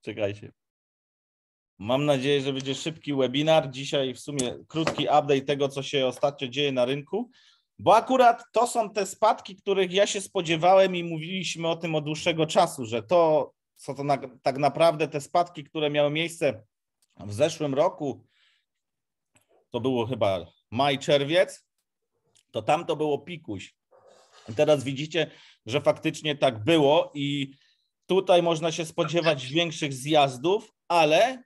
Czekajcie. Mam nadzieję, że będzie szybki webinar. Dzisiaj w sumie krótki update tego, co się ostatnio dzieje na rynku, bo akurat to są te spadki, których ja się spodziewałem i mówiliśmy o tym od dłuższego czasu, że to są to tak naprawdę te spadki, które miały miejsce w zeszłym roku, to było chyba maj, czerwiec, to tam to było pikuś. I teraz widzicie, że faktycznie tak było i tutaj można się spodziewać większych zjazdów, ale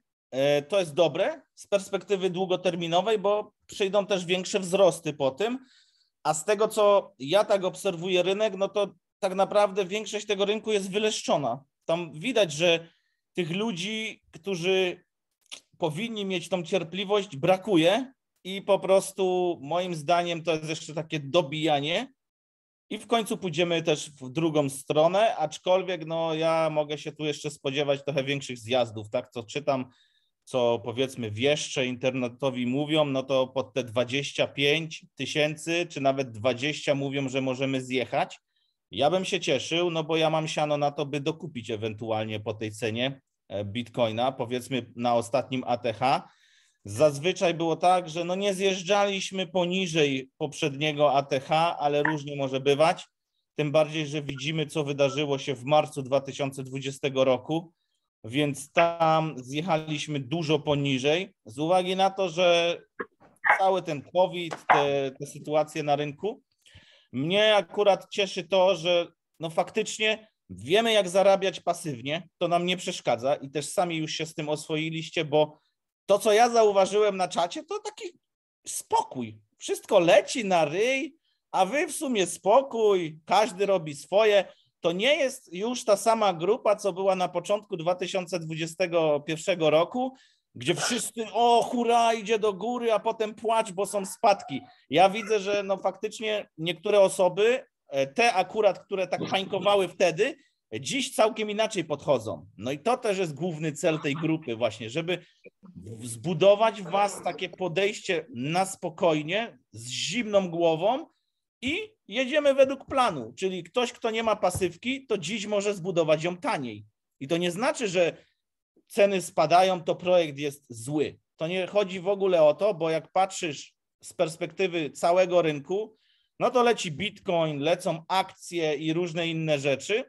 to jest dobre z perspektywy długoterminowej, bo przyjdą też większe wzrosty po tym, a z tego, co ja tak obserwuję rynek, no to tak naprawdę większość tego rynku jest wyleszczona. Tam widać, że tych ludzi, którzy powinni mieć tą cierpliwość, brakuje i po prostu moim zdaniem to jest jeszcze takie dobijanie i w końcu pójdziemy też w drugą stronę, aczkolwiek no ja mogę się tu jeszcze spodziewać trochę większych zjazdów, tak, co czytam, co powiedzmy wieszcze internetowi mówią, no to pod te 25 000 czy nawet 20 mówią, że możemy zjechać. Ja bym się cieszył, no bo ja mam siano na to, by dokupić ewentualnie po tej cenie Bitcoina, powiedzmy na ostatnim ATH. Zazwyczaj było tak, że no nie zjeżdżaliśmy poniżej poprzedniego ATH, ale różnie może bywać. Tym bardziej, że widzimy, co wydarzyło się w marcu 2020 roku, więc tam zjechaliśmy dużo poniżej. Z uwagi na to, że cały ten COVID, te sytuacje na rynku, mnie akurat cieszy to, że no faktycznie wiemy, jak zarabiać pasywnie, to nam nie przeszkadza i też sami już się z tym oswoiliście, bo to, co ja zauważyłem na czacie, to taki spokój. Wszystko leci na ryj, a wy w sumie spokój, każdy robi swoje. To nie jest już ta sama grupa, co była na początku 2021 roku, gdzie wszyscy, o hura, idzie do góry, a potem płacz, bo są spadki. Ja widzę, że no faktycznie niektóre osoby, te akurat, które tak pańkowały wtedy, dziś całkiem inaczej podchodzą. No i to też jest główny cel tej grupy właśnie, żeby zbudować w was takie podejście na spokojnie, z zimną głową i jedziemy według planu. Czyli ktoś, kto nie ma pasywki, to dziś może zbudować ją taniej. I to nie znaczy, że ceny spadają, to projekt jest zły. To nie chodzi w ogóle o to, bo jak patrzysz z perspektywy całego rynku, no to leci Bitcoin, lecą akcje i różne inne rzeczy,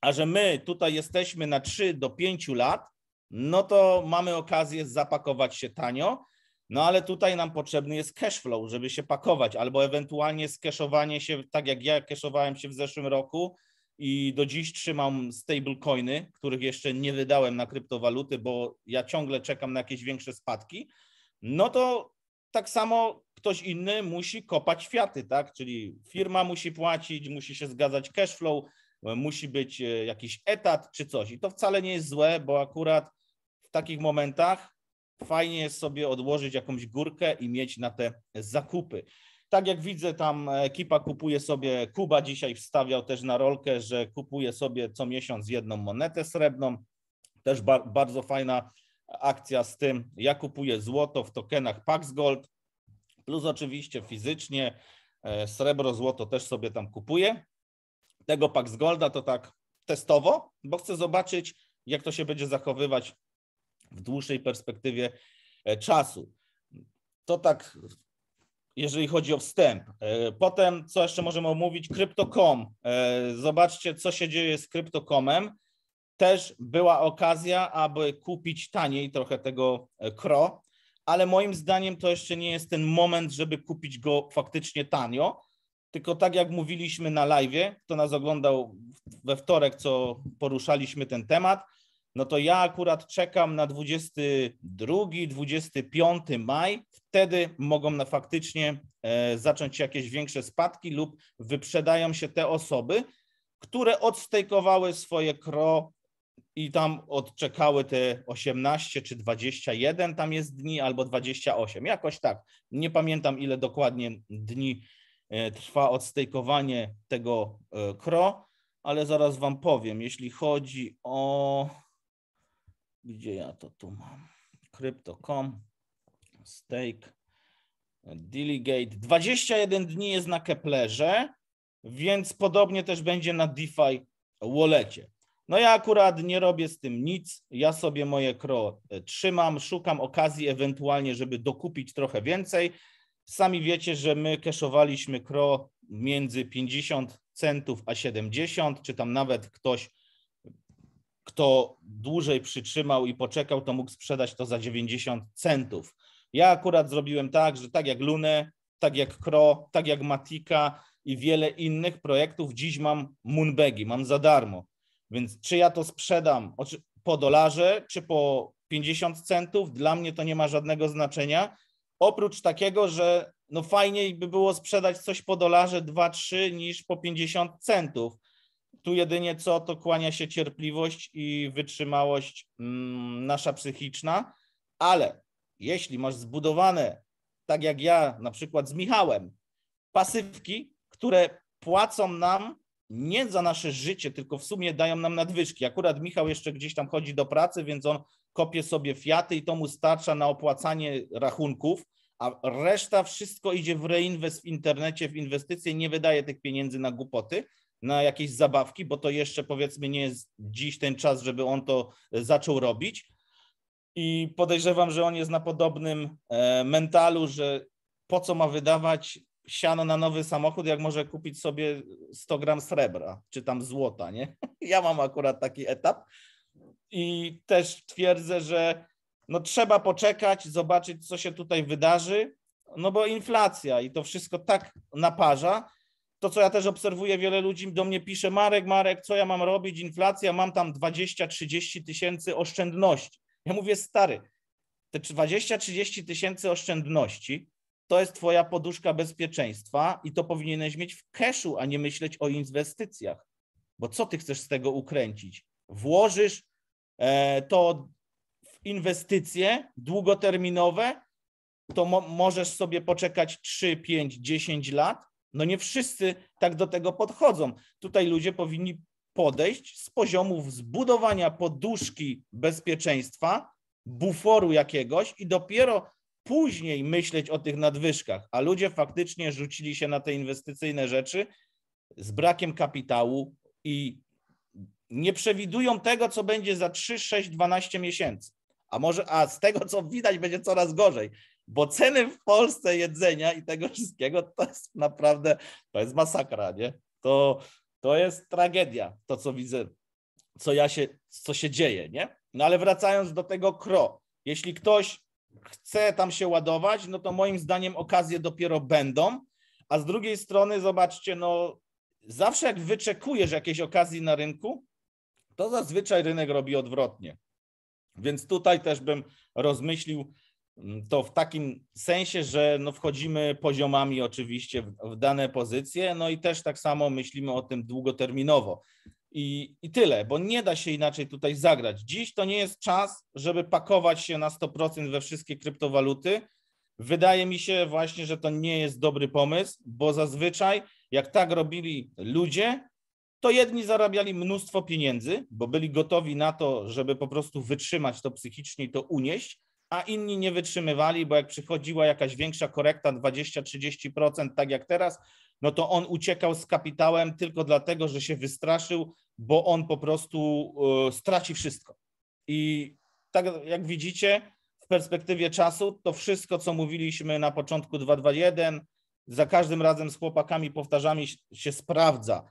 a że my tutaj jesteśmy na 3 do 5 lat, no to mamy okazję zapakować się tanio, no ale tutaj nam potrzebny jest cash flow, żeby się pakować, albo ewentualnie skeszowanie się, tak jak ja keszowałem się w zeszłym roku, i do dziś trzymam stablecoiny, których jeszcze nie wydałem na kryptowaluty, bo ja ciągle czekam na jakieś większe spadki, no to tak samo ktoś inny musi kopać fiaty, tak? Czyli firma musi płacić, musi się zgadzać cash flow, musi być jakiś etat czy coś. I to wcale nie jest złe, bo akurat w takich momentach fajnie jest sobie odłożyć jakąś górkę i mieć na te zakupy. Tak jak widzę, tam ekipa kupuje sobie, Kuba dzisiaj wstawiał też na rolkę, że kupuje sobie co miesiąc jedną monetę srebrną. Też bardzo fajna akcja z tym. Ja kupuję złoto w tokenach PAX Gold, plus oczywiście fizycznie srebro, złoto też sobie tam kupuję. Tego PAX Golda to tak testowo, bo chcę zobaczyć, jak to się będzie zachowywać w dłuższej perspektywie czasu. To tak... jeżeli chodzi o wstęp. Potem, co jeszcze możemy omówić? Crypto.com. Zobaczcie, co się dzieje z Crypto.comem. Też była okazja, aby kupić taniej trochę tego CRO, ale moim zdaniem to jeszcze nie jest ten moment, żeby kupić go faktycznie tanio, tylko tak jak mówiliśmy na live, kto nas oglądał we wtorek, co poruszaliśmy ten temat, no to ja akurat czekam na 22, 25 maj, wtedy mogą na faktycznie zacząć się jakieś większe spadki lub wyprzedają się te osoby, które odstejkowały swoje CRO i tam odczekały te 18 czy 21 tam jest dni albo 28, jakoś tak. Nie pamiętam, ile dokładnie dni trwa odstejkowanie tego CRO, ale zaraz wam powiem, jeśli chodzi o... Gdzie ja to tu mam? Crypto.com, stake, delegate. 21 dni jest na Keplerze, więc podobnie też będzie na DeFi Wallecie. No ja akurat nie robię z tym nic, ja sobie moje CRO trzymam, szukam okazji ewentualnie, żeby dokupić trochę więcej. Sami wiecie, że my cashowaliśmy CRO między 50 centów a 70, czy tam nawet ktoś, kto dłużej przytrzymał i poczekał, to mógł sprzedać to za 90 centów. Ja akurat zrobiłem tak, że tak jak Lunę, tak jak CRO, tak jak Matika i wiele innych projektów, dziś mam Moonbagi, mam za darmo. Więc czy ja to sprzedam po dolarze, czy po 50 centów, dla mnie to nie ma żadnego znaczenia. Oprócz takiego, że no fajniej by było sprzedać coś po dolarze 2-3 niż po 50 centów. Tu jedynie co, to kłania się cierpliwość i wytrzymałość nasza psychiczna, ale jeśli masz zbudowane, tak jak ja na przykład z Michałem, pasywki, które płacą nam nie za nasze życie, tylko w sumie dają nam nadwyżki. Akurat Michał jeszcze gdzieś tam chodzi do pracy, więc on kopie sobie fiaty i to mu starcza na opłacanie rachunków, a reszta wszystko idzie w reinwest w internecie, w inwestycje, nie wydaje tych pieniędzy na głupoty, na jakieś zabawki, bo to jeszcze powiedzmy nie jest dziś ten czas, żeby on to zaczął robić. I podejrzewam, że on jest na podobnym mentalu, że po co ma wydawać siano na nowy samochód, jak może kupić sobie 100 gram srebra, czy tam złota, nie? Ja mam akurat taki etap i też twierdzę, że no trzeba poczekać, zobaczyć, co się tutaj wydarzy, no bo inflacja i to wszystko tak naparza. To, co ja też obserwuję, wiele ludzi do mnie pisze, Marek, co ja mam robić, inflacja, mam tam 20-30 tysięcy oszczędności. Ja mówię, stary, te 20-30 tysięcy oszczędności to jest twoja poduszka bezpieczeństwa i to powinieneś mieć w cashu, a nie myśleć o inwestycjach, bo co ty chcesz z tego ukręcić? Włożysz to w inwestycje długoterminowe, to możesz sobie poczekać 3, 5, 10 lat. No nie wszyscy tak do tego podchodzą. Tutaj ludzie powinni podejść z poziomów zbudowania poduszki bezpieczeństwa, buforu jakiegoś i dopiero później myśleć o tych nadwyżkach, a ludzie faktycznie rzucili się na te inwestycyjne rzeczy z brakiem kapitału i nie przewidują tego, co będzie za 3, 6, 12 miesięcy. A z tego, co widać, będzie coraz gorzej, bo ceny w Polsce jedzenia i tego wszystkiego to jest naprawdę, to jest masakra, nie? To jest tragedia, to co widzę, co się dzieje, nie? No ale wracając do tego CRO, jeśli ktoś chce tam się ładować, no to moim zdaniem okazje dopiero będą, a z drugiej strony zobaczcie, no zawsze jak wyczekujesz jakiejś okazji na rynku, to zazwyczaj rynek robi odwrotnie. Więc tutaj też bym rozmyślił to w takim sensie, że no wchodzimy poziomami oczywiście w dane pozycje, no i też tak samo myślimy o tym długoterminowo. I tyle, bo nie da się inaczej tutaj zagrać. Dziś to nie jest czas, żeby pakować się na 100% we wszystkie kryptowaluty. Wydaje mi się właśnie, że to nie jest dobry pomysł, bo zazwyczaj jak tak robili ludzie, to jedni zarabiali mnóstwo pieniędzy, bo byli gotowi na to, żeby po prostu wytrzymać to psychicznie i to unieść, a inni nie wytrzymywali, bo jak przychodziła jakaś większa korekta 20-30%, tak jak teraz, no to on uciekał z kapitałem tylko dlatego, że się wystraszył, bo on po prostu straci wszystko. I tak jak widzicie, w perspektywie czasu to wszystko, co mówiliśmy na początku 2.2.1, za każdym razem z chłopakami powtarzamy, się sprawdza.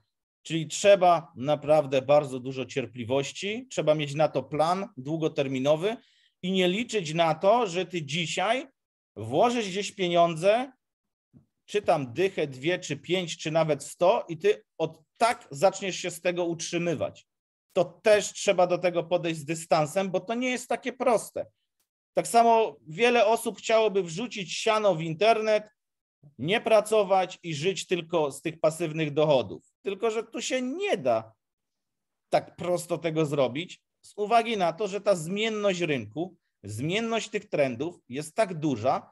Czyli trzeba naprawdę bardzo dużo cierpliwości, trzeba mieć na to plan długoterminowy i nie liczyć na to, że ty dzisiaj włożysz gdzieś pieniądze, czy tam dychę, 2, czy 5, czy nawet 100 i ty tak zaczniesz się z tego utrzymywać. To też trzeba do tego podejść z dystansem, bo to nie jest takie proste. Tak samo wiele osób chciałoby wrzucić siano w internet, nie pracować i żyć tylko z tych pasywnych dochodów. Tylko że tu się nie da tak prosto tego zrobić z uwagi na to, że ta zmienność rynku, zmienność tych trendów jest tak duża,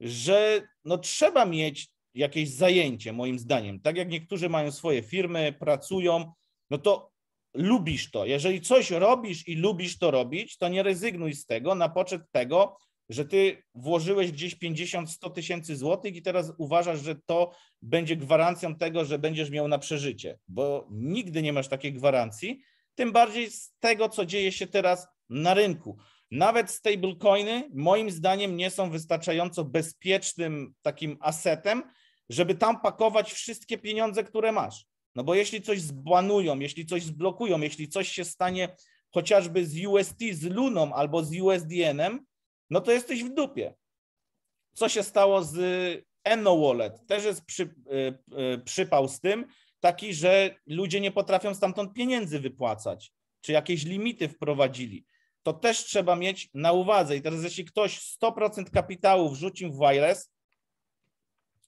że no trzeba mieć jakieś zajęcie, moim zdaniem. Tak jak niektórzy mają swoje firmy, pracują, no to lubisz to. Jeżeli coś robisz i lubisz to robić, to nie rezygnuj z tego na poczet tego, że ty włożyłeś gdzieś 50-100 tysięcy złotych i teraz uważasz, że to będzie gwarancją tego, że będziesz miał na przeżycie, bo nigdy nie masz takiej gwarancji, tym bardziej z tego, co dzieje się teraz na rynku. Nawet stablecoiny moim zdaniem nie są wystarczająco bezpiecznym takim asetem, żeby tam pakować wszystkie pieniądze, które masz. No bo jeśli coś zbanują, jeśli coś zblokują, jeśli coś się stanie chociażby z UST, z LUNą albo z USDN-em, no to jesteś w dupie. Co się stało z Enno Wallet? Też jest przypał z tym taki, że ludzie nie potrafią stamtąd pieniędzy wypłacać, czy jakieś limity wprowadzili. To też trzeba mieć na uwadze. I teraz jeśli ktoś 100% kapitału wrzucił w Wirex,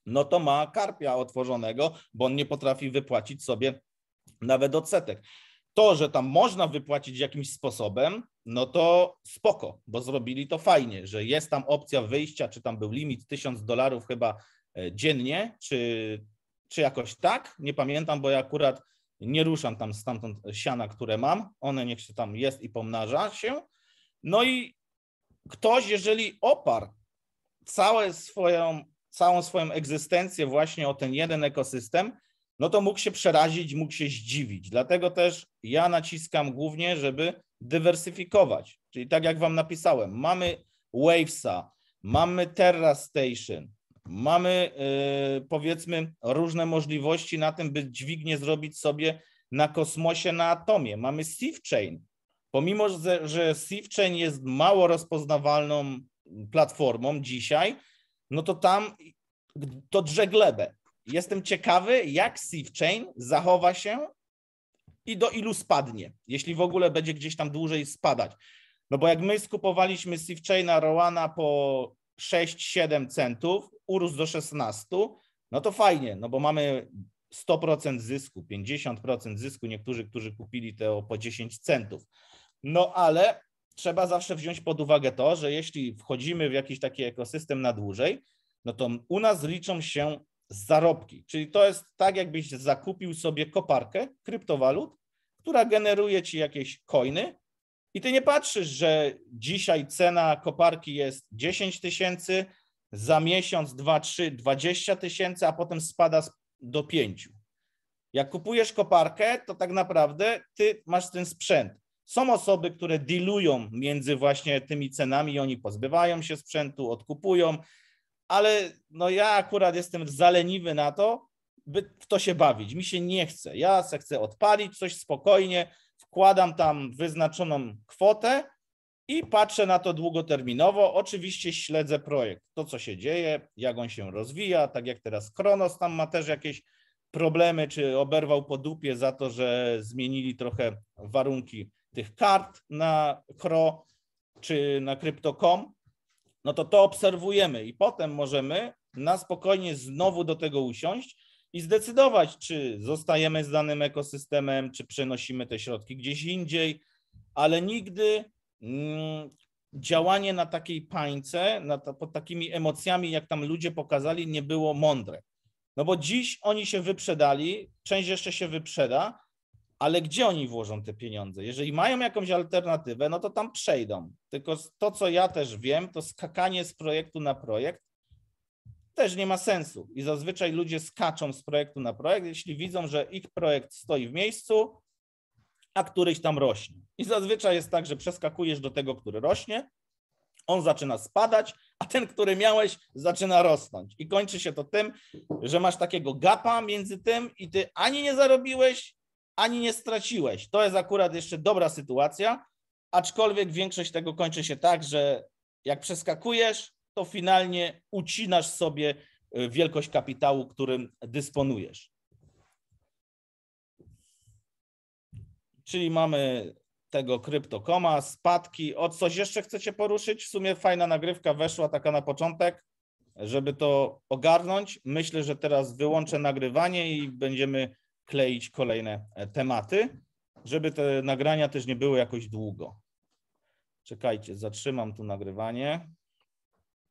no to ma karpia otworzonego, bo on nie potrafi wypłacić sobie nawet odsetek. To, że tam można wypłacić jakimś sposobem, no to spoko, bo zrobili to fajnie, że jest tam opcja wyjścia, czy tam był limit $1000 chyba dziennie, czy jakoś tak, nie pamiętam, bo ja akurat nie ruszam tam stamtąd siana, które mam, one niech się tam jest i pomnaża się. No i ktoś, jeżeli oparł całą swoją egzystencję właśnie o ten jeden ekosystem, no to mógł się przerazić, mógł się zdziwić. Dlatego też ja naciskam głównie, żeby dywersyfikować. Czyli tak jak wam napisałem, mamy Wavesa, mamy Terra Station, mamy powiedzmy różne możliwości na tym, by dźwignię zrobić sobie na kosmosie, na atomie. Mamy Sifchain. Pomimo, że Sifchain jest mało rozpoznawalną platformą dzisiaj, no to tam to drze glebę. Jestem ciekawy, jak Sifchain zachowa się i do ilu spadnie, jeśli w ogóle będzie gdzieś tam dłużej spadać. No bo jak my skupowaliśmy Sifchaina, Roana po 6-7 centów, urósł do 16, no to fajnie, no bo mamy 100% zysku, 50% zysku, niektórzy, którzy kupili to po 10 centów. No ale trzeba zawsze wziąć pod uwagę to, że jeśli wchodzimy w jakiś taki ekosystem na dłużej, no to u nas liczą się zarobki. Czyli to jest tak, jakbyś zakupił sobie koparkę kryptowalut, która generuje ci jakieś coiny i ty nie patrzysz, że dzisiaj cena koparki jest 10 000, za miesiąc, 2, 3, 20 000, a potem spada do 5. Jak kupujesz koparkę, to tak naprawdę ty masz ten sprzęt. Są osoby, które dealują między właśnie tymi cenami i oni pozbywają się sprzętu, odkupują, ale no ja akurat jestem zaleniwy na to, by w to się bawić. Mi się nie chce. Ja se chcę odpalić coś spokojnie, wkładam tam wyznaczoną kwotę i patrzę na to długoterminowo. Oczywiście śledzę projekt, to co się dzieje, jak on się rozwija, tak jak teraz Cronos tam ma też jakieś problemy, czy oberwał po dupie za to, że zmienili trochę warunki tych kart na CRO czy na Crypto.com, no to to obserwujemy i potem możemy na spokojnie znowu do tego usiąść i zdecydować, czy zostajemy z danym ekosystemem, czy przenosimy te środki gdzieś indziej, ale nigdy działanie na takiej pańce, pod takimi emocjami, jak tam ludzie pokazali, nie było mądre. No bo dziś oni się wyprzedali, część jeszcze się wyprzeda, ale gdzie oni włożą te pieniądze? Jeżeli mają jakąś alternatywę, no to tam przejdą. Tylko to, co ja też wiem, to skakanie z projektu na projekt też nie ma sensu. I zazwyczaj ludzie skaczą z projektu na projekt, jeśli widzą, że ich projekt stoi w miejscu, a któryś tam rośnie. I zazwyczaj jest tak, że przeskakujesz do tego, który rośnie, on zaczyna spadać, a ten, który miałeś, zaczyna rosnąć. I kończy się to tym, że masz takiego gapa między tym i ty ani nie zarobiłeś, ani nie straciłeś. To jest akurat jeszcze dobra sytuacja, aczkolwiek większość tego kończy się tak, że jak przeskakujesz, to finalnie ucinasz sobie wielkość kapitału, którym dysponujesz. Czyli mamy tego Crypto.com, spadki. O coś jeszcze chcecie poruszyć? W sumie fajna nagrywka weszła taka na początek, żeby to ogarnąć. Myślę, że teraz wyłączę nagrywanie i będziemy kleić kolejne tematy, żeby te nagrania też nie były jakoś długo. Czekajcie, zatrzymam tu nagrywanie.